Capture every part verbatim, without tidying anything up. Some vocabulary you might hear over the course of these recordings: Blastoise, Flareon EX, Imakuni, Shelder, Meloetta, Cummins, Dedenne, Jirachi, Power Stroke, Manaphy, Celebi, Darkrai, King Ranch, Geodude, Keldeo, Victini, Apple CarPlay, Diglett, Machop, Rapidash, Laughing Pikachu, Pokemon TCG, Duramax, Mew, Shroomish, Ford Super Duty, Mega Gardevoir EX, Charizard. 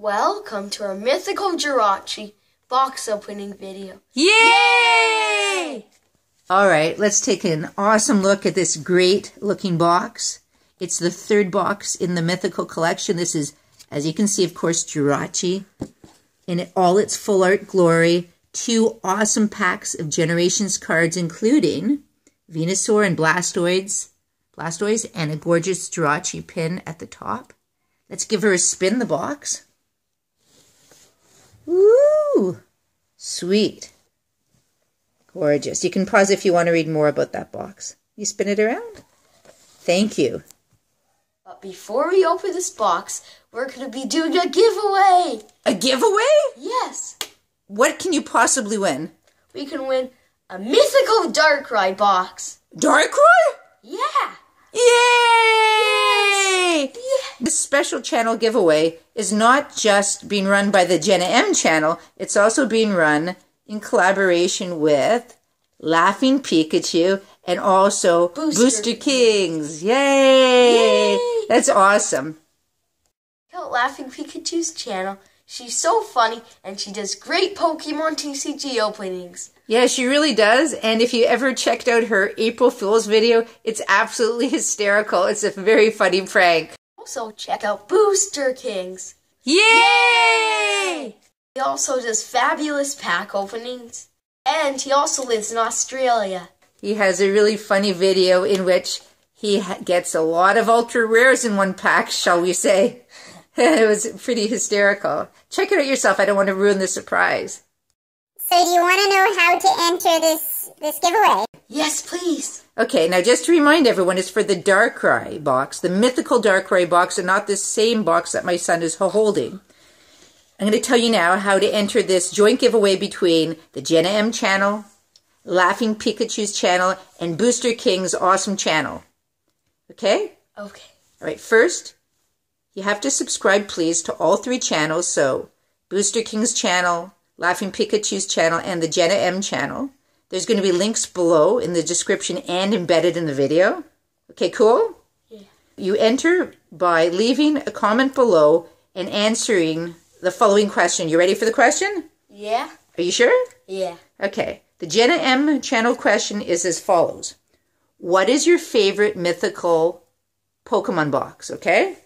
Welcome to our mythical Jirachi box opening video. Yay! Yay! Alright, let's take an awesome look at this great looking box. It's the third box in the mythical collection. This is, as you can see, of course, Jirachi in all its full art glory. Two awesome packs of Generations cards, including Venusaur and Blastoise, Blastoise and a gorgeous Jirachi pin at the top. Let's give her a spin, the box. Woo! Sweet. Gorgeous. You can pause if you want to read more about that box. You spin it around. Thank you. But before we open this box, we're going to be doing a giveaway. A giveaway? Yes. What can you possibly win? We can win a mythical Darkrai box. Darkrai? Yeah. Yay! Yes. Yeah. This special channel giveaway is not just being run by the Jenna Em channel. It's also being run in collaboration with Laughing Pikachu and also Booster, Booster Kings. Kings. Yay! Yay! That's awesome. Count Laughing Pikachu's channel. She's so funny and she does great Pokemon T C G openings. Yeah, she really does. And if you ever checked out her April Fool's video, it's absolutely hysterical. It's a very funny prank. Also check out Booster Kings. Yay! He also does fabulous pack openings. And he also lives in Australia. He has a really funny video in which he gets a lot of ultra rares in one pack, shall we say. It was pretty hysterical. Check it out yourself. I don't want to ruin the surprise. So do you want to know how to enter this, this giveaway? Yes, please. Okay, now just to remind everyone, it's for the Darkrai box, the mythical Darkrai box, and not the same box that my son is holding. I'm going to tell you now how to enter this joint giveaway between the Jenna Em channel, Laughing Pikachu's channel, and Booster King's awesome channel. Okay? Okay. All right, first, you have to subscribe, please, to all three channels, so Booster King's channel, Laughing Pikachu's channel, and the Jenna Em channel. There's going to be links below in the description and embedded in the video. Okay, cool? Yeah. You enter by leaving a comment below and answering the following question. You ready for the question? Yeah. Are you sure? Yeah. Okay. The Jenna Em channel question is as follows. What is your favorite mythical Pokemon box? Okay?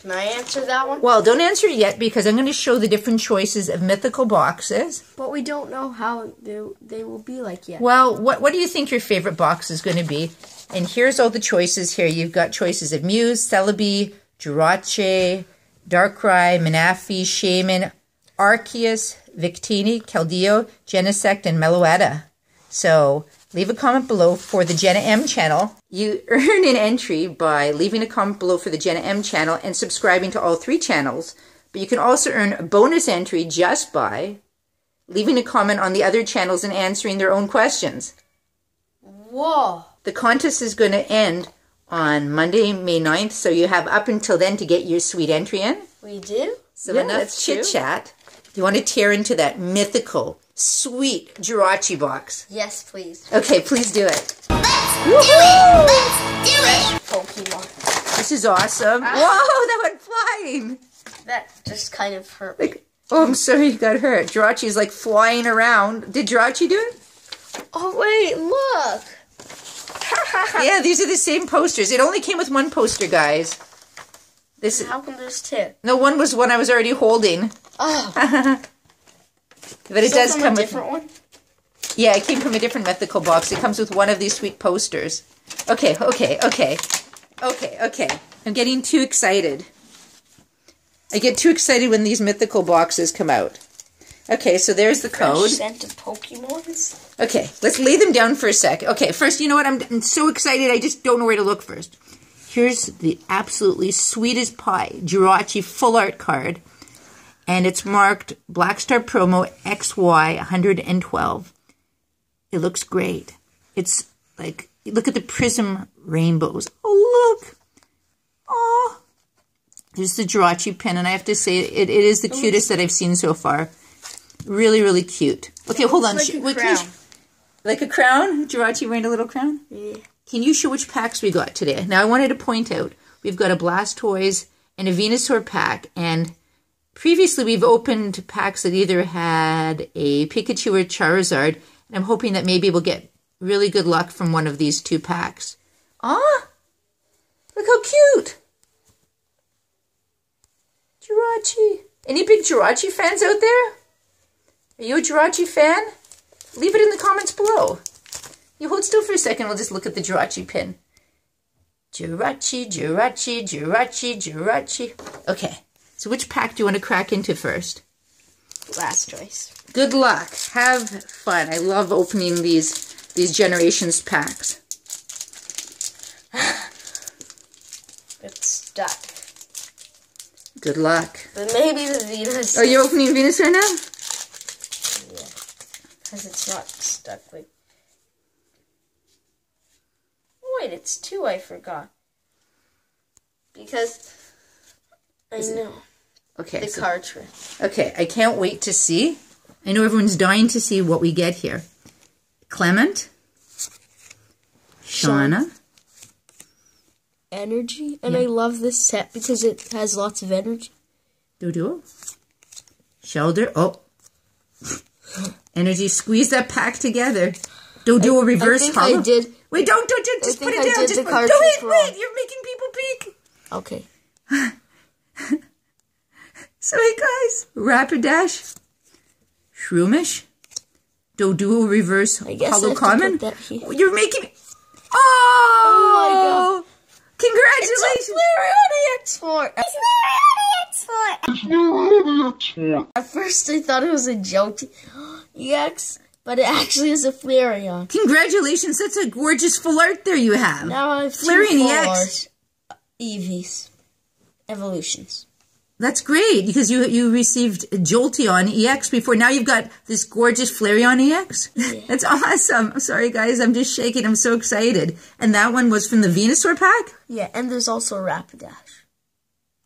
Can I answer that one? Well, don't answer it yet because I'm going to show the different choices of mythical boxes. But we don't know how they, they will be like yet. Well, what, what do you think your favorite box is going to be? And here's all the choices here. You've got choices of Mew, Celebi, Jirachi, Darkrai, Manaphy, Shaymin, Arceus, Victini, Keldeo, Genesect, and Meloetta. So leave a comment below for the Jenna Em channel. You earn an entry by leaving a comment below for the Jenna Em channel and subscribing to all three channels. But you can also earn a bonus entry just by leaving a comment on the other channels and answering their own questions. Whoa! The contest is going to end on Monday, May ninth, so you have up until then to get your sweet entry in. We do? So yeah, let's chit-chat. You want to tear into that mythical, sweet Jirachi box? Yes, please. Okay, please do it. Let's do it! Let's do it! Pokemon. This is awesome. Ah. Whoa, that went flying! That just kind of hurt me. Like, oh, I'm sorry you got hurt. Jirachi's like flying around. Did Jirachi do it? Oh, wait, look! Yeah, these are the same posters. It only came with one poster, guys. This How come there's two? No, one was one I was already holding. Oh. But it does come with a different one? Yeah, it came from a different mythical box. It comes with one of these sweet posters. Okay, okay, okay. Okay, okay. I'm getting too excited. I get too excited when these mythical boxes come out. Okay, so there's the code. Scent of Pokemons. Okay, let's lay them down for a sec. Okay, first, you know what? I'm, I'm so excited, I just don't know where to look first. Here's the absolutely sweetest pie Jirachi full art card. And it's marked Black Star Promo X Y one twelve. It looks great. It's like, look at the prism rainbows. Oh, look. Oh. There's the Jirachi pin. And I have to say, it, it is the cutest that I've seen so far. Really, really cute. Okay, hold on. Like a Wait, crown. Like a crown? Jirachi wearing a little crown? Yeah. Can you show which packs we got today? Now, I wanted to point out, we've got a Blastoise and a Venusaur pack, and Previously, we've opened packs that either had a Pikachu or Charizard, and I'm hoping that maybe we'll get really good luck from one of these two packs. Ah, look how cute! Jirachi. Any big Jirachi fans out there? Are you a Jirachi fan? Leave it in the comments below. You hold still for a second, we'll just look at the Jirachi pin. Jirachi, Jirachi, Jirachi, Jirachi. Okay. So which pack do you want to crack into first? Blastoise. Good luck. Have fun. I love opening these these Generations packs. It's stuck. Good luck. But maybe the Venusaur. Are you opening Venusaur now? Yeah. Because it's not stuck. Wait. Wait, it's two. I forgot. Because I Is know. It? Okay, the so, card trick. Okay, I can't wait to see. I know everyone's dying to see what we get here. Clement, Shauna, energy, and yeah. I love this set because it has lots of energy. Doodoo, Shelder. Oh, energy. Squeeze that pack together. Doodoo, reverse. I think hollow. I did. Wait, don't, don't, don't just put it I down. Just put, don't wait, wrong. wait. You're making people peek. Okay. So hey guys, Rapidash, Shroomish, Doduo Reverse, I guess Hollow Common. You're making me... Oh! Oh my god! Congratulations! It's a Flareon E X! It's Flareon E X! It's Flareon E X! At first I thought it was a Jolteon E X, but it actually is a Flareon. Congratulations! That's a gorgeous full art there you have. Now I have Flareon E X E Vs. Evolutions. That's great, because you you received Jolteon E X before. Now you've got this gorgeous Flareon E X. Yeah. That's awesome. I'm sorry, guys. I'm just shaking. I'm so excited. And that one was from the Venusaur pack? Yeah, and there's also Rapidash.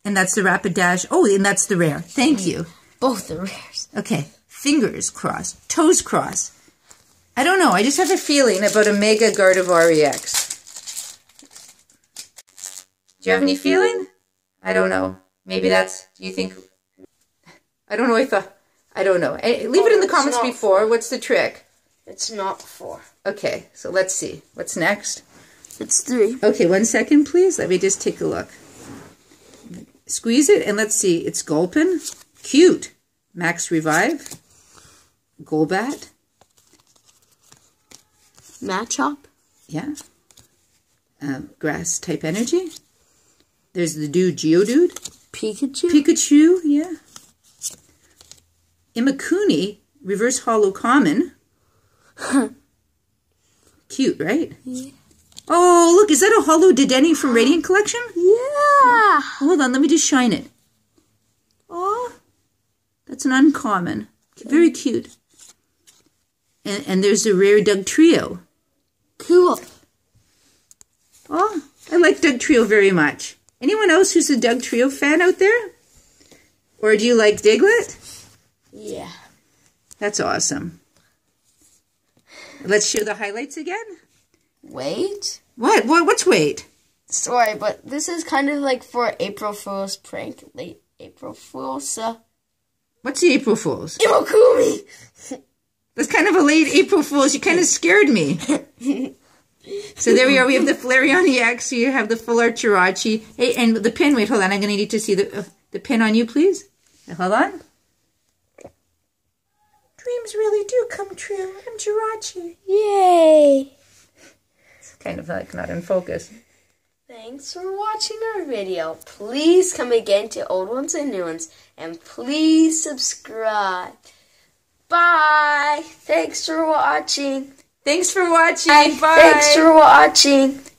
And that's the Rapidash. Oh, and that's the rare. Thank yeah. you. Both the rares. Okay. Fingers crossed. Toes crossed. I don't know. I just have a feeling about a Mega Gardevoir E X. Do you have any feeling? I don't know. Maybe that's, do you think, I don't know if, uh, I don't know. I, leave oh, it in the comments before. Four. What's the trick? It's not four. Okay, so let's see. What's next? It's three. Okay, one second, please. Let me just take a look. Squeeze it, and let's see. It's Gulpin. Cute. Max Revive. Golbat. Machop. Yeah. Um, grass type energy. There's the dude, Geodude. Pikachu? Pikachu, yeah. Imakuni, reverse hollow common. Cute, right? Yeah. Oh, look, is that a hollow Dedenne from Radiant Collection? Yeah. Hold on, let me just shine it. Oh, that's an uncommon. Okay. Very cute. And, and there's the rare Dugtrio. Cool. Oh, I like Dugtrio very much. Anyone else who's a Dugtrio fan out there? Or do you like Diglett? Yeah. That's awesome. Let's show the highlights again. Wait. What? What? What's wait? Sorry, but this is kind of like for April Fool's prank. Late April Fool's. Uh... What's the April Fool's? Imakuni! That's kind of a late April Fool's. You kind of scared me. So there we are. We have the Flareon E X. You have the full art Jirachi. Hey, and the pin. Wait, hold on. I'm going to need to see the uh, the pin on you, please. Hold on. Dreams really do come true. I'm Jirachi. Yay! It's kind of like not in focus. Thanks for watching our video. Please come again to old ones and new ones, and please subscribe. Bye. Thanks for watching. Thanks for watching. Bye. Thanks for watching.